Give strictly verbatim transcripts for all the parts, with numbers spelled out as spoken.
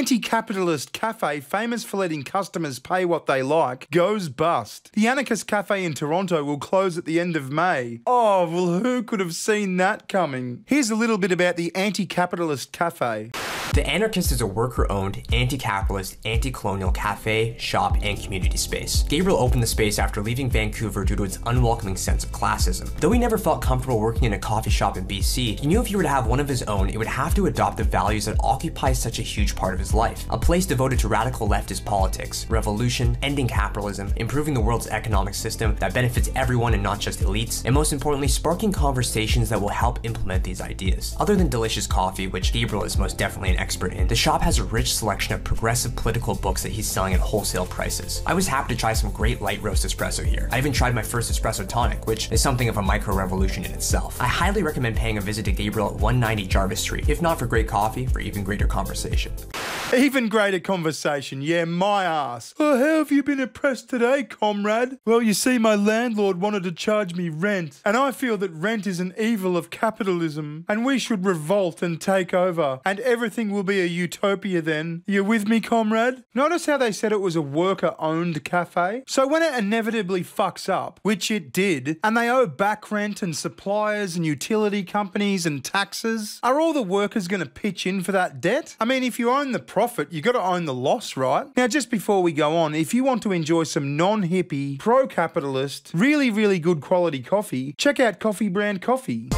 anti-capitalist cafe famous for letting customers pay what they like goes bust. The Anarchist Cafe in Toronto will close at the end of May. Oh, well, who could have seen that coming? Here's a little bit about the anti-capitalist cafe. The Anarchist is a worker-owned, anti-capitalist, anti-colonial cafe, shop, and community space. Gabriel opened the space after leaving Vancouver due to its unwelcoming sense of classism. Though he never felt comfortable working in a coffee shop in B C, he knew if he were to have one of his own, it would have to adopt the values that occupy such a huge part of his life. A place devoted to radical leftist politics, revolution, ending capitalism, improving the world's economic system that benefits everyone and not just elites, and most importantly, sparking conversations that will help implement these ideas. Other than delicious coffee, which Gabriel is most definitely an expert in, the shop has a rich selection of progressive political books that he's selling at wholesale prices. I was happy to try some great light roast espresso here. I even tried my first espresso tonic, which is something of a micro-revolution in itself. I highly recommend paying a visit to Gabriel at one ninety Jarvis Street, if not for great coffee, for even greater conversation. Even greater conversation, yeah, my ass. Oh, how have you been oppressed today, comrade? Well, you see, my landlord wanted to charge me rent, and I feel that rent is an evil of capitalism, and we should revolt and take over, and everything will be a utopia then. You with me, comrade? Notice how they said it was a worker-owned cafe? So when it inevitably fucks up, which it did, and they owe back rent and suppliers and utility companies and taxes, are all the workers going to pitch in for that debt? I mean, if you own the profit, you got to own the loss, right? Now, just before we go on, if you want to enjoy some non-hippie, pro-capitalist, really, really good quality coffee, check out Coffee Brand Coffee.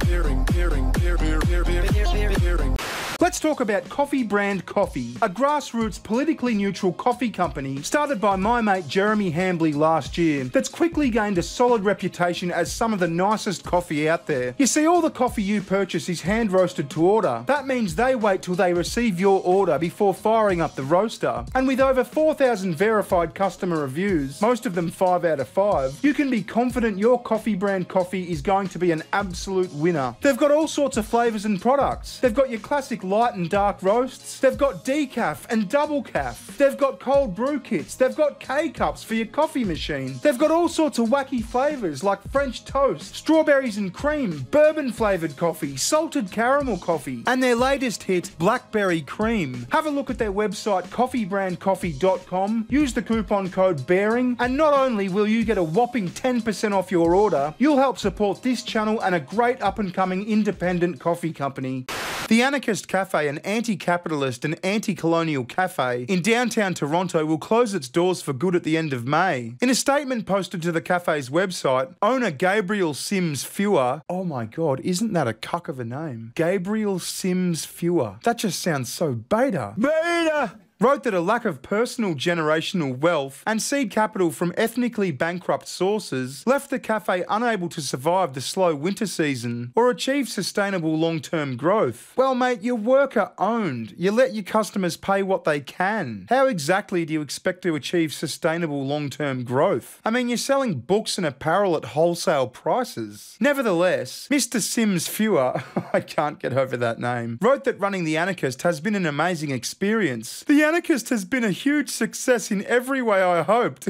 Bearing, bearing, bearing, bearing, bearing. Let's talk about Coffee Brand Coffee, a grassroots, politically neutral coffee company started by my mate Jeremy Hambly last year that's quickly gained a solid reputation as some of the nicest coffee out there. You see, all the coffee you purchase is hand roasted to order. That means they wait till they receive your order before firing up the roaster. And with over four thousand verified customer reviews, most of them five out of five, you can be confident your Coffee Brand Coffee is going to be an absolute winner. They've got all sorts of flavours and products. They've got your classic light and dark roasts, they've got decaf and double caf, they've got cold brew kits, they've got K-cups for your coffee machine, they've got all sorts of wacky flavours like French toast, strawberries and cream, bourbon flavoured coffee, salted caramel coffee, and their latest hit, blackberry cream. Have a look at their website, coffee brand coffee dot com, use the coupon code BEARING, and not only will you get a whopping ten percent off your order, you'll help support this channel and a great up-and-coming independent coffee company. The Anarchist Cafe, an anti-capitalist and anti-colonial cafe in downtown Toronto, will close its doors for good at the end of May. In a statement posted to the cafe's website, owner Gabriel Sims-Fewer, oh my god, isn't that a cuck of a name? Gabriel Sims-Fewer. That just sounds so beta. Beta! Wrote that a lack of personal generational wealth and seed capital from ethnically bankrupt sources left the cafe unable to survive the slow winter season or achieve sustainable long-term growth. Well mate, you're worker-owned. You let your customers pay what they can. How exactly do you expect to achieve sustainable long-term growth? I mean, you're selling books and apparel at wholesale prices. Nevertheless, Mister Sims-Fewer, I can't get over that name, wrote that running The Anarchist has been an amazing experience. The The Anarchist has been a huge success in every way I hoped.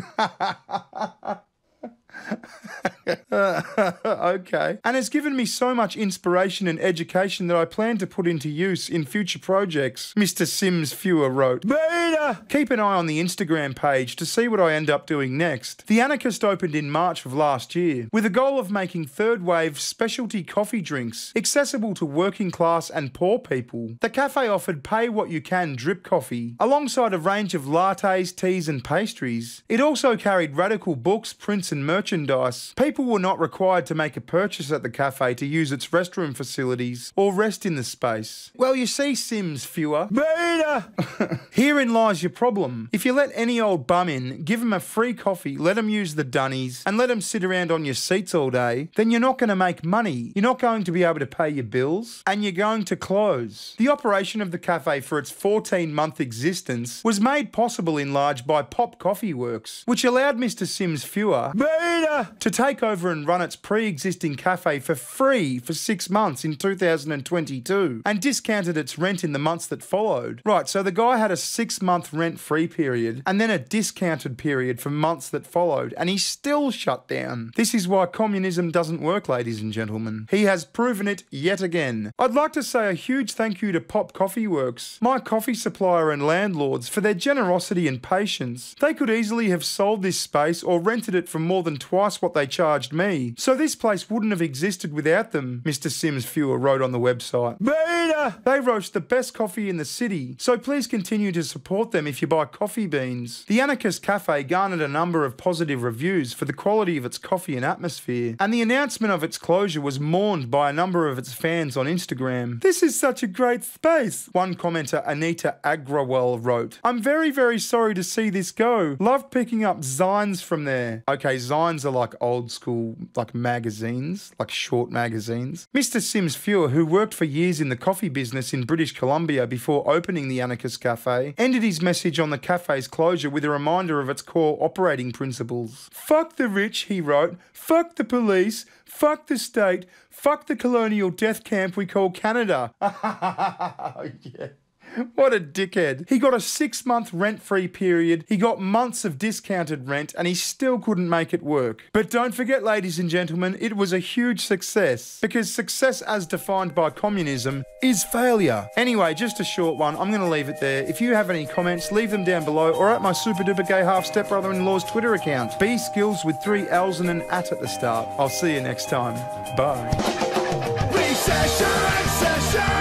Okay. And has given me so much inspiration and education that I plan to put into use in future projects, Mister Sims-Fewer wrote. Beta! Keep an eye on the Instagram page to see what I end up doing next. The Anarchist opened in March of last year with a goal of making third wave specialty coffee drinks accessible to working class and poor people. The cafe offered pay what you can drip coffee alongside a range of lattes, teas and pastries. It also carried radical books, prints and merchandise. People were not required to make a purchase at the cafe to use its restroom facilities or rest in the space. Well, you see, Sims-Fewer, beta! Herein lies your problem. If you let any old bum in, give him a free coffee, let him use the dunnies, and let him sit around on your seats all day, then you're not going to make money, you're not going to be able to pay your bills, and you're going to close. The operation of the cafe for its fourteen month existence was made possible in large by Pop Coffee Works, which allowed Mister Sims-Fewer, beta! Anita to take over and run its pre-existing cafe for free for six months in two thousand twenty-two and discounted its rent in the months that followed. Right, so the guy had a six-month rent-free period and then a discounted period for months that followed, and he still shut down. This is why communism doesn't work, ladies and gentlemen. He has proven it yet again. I'd like to say a huge thank you to Pop Coffee Works, my coffee supplier and landlords, for their generosity and patience. They could easily have sold this space or rented it for more than twice what they charged me, so this place wouldn't have existed without them, Mister Sims-Fewer wrote on the website. Beta! They roast the best coffee in the city, so please continue to support them if you buy coffee beans. The Anarchist Cafe garnered a number of positive reviews for the quality of its coffee and atmosphere, and the announcement of its closure was mourned by a number of its fans on Instagram. This is such a great space, one commenter, Anita Agrawal, wrote. I'm very, very sorry to see this go. Loved picking up zines from there. Okay, zines are like old school, like magazines, like short magazines. Mister Sims-Fewer, who worked for years in the coffee business in British Columbia before opening the Anarchist Cafe, ended his message on the cafe's closure with a reminder of its core operating principles. Fuck the rich, he wrote. Fuck the police. Fuck the state. Fuck the colonial death camp we call Canada. Oh, yeah. What a dickhead. He got a six-month rent-free period, he got months of discounted rent, and he still couldn't make it work. But don't forget, ladies and gentlemen, it was a huge success. Because success as defined by communism is failure. Anyway, just a short one. I'm going to leave it there. If you have any comments, leave them down below or at my super-duper gay half-stepbrother-in-law's Twitter account. B skills with three L's and an at at the start. I'll see you next time. Bye. Recession, recession.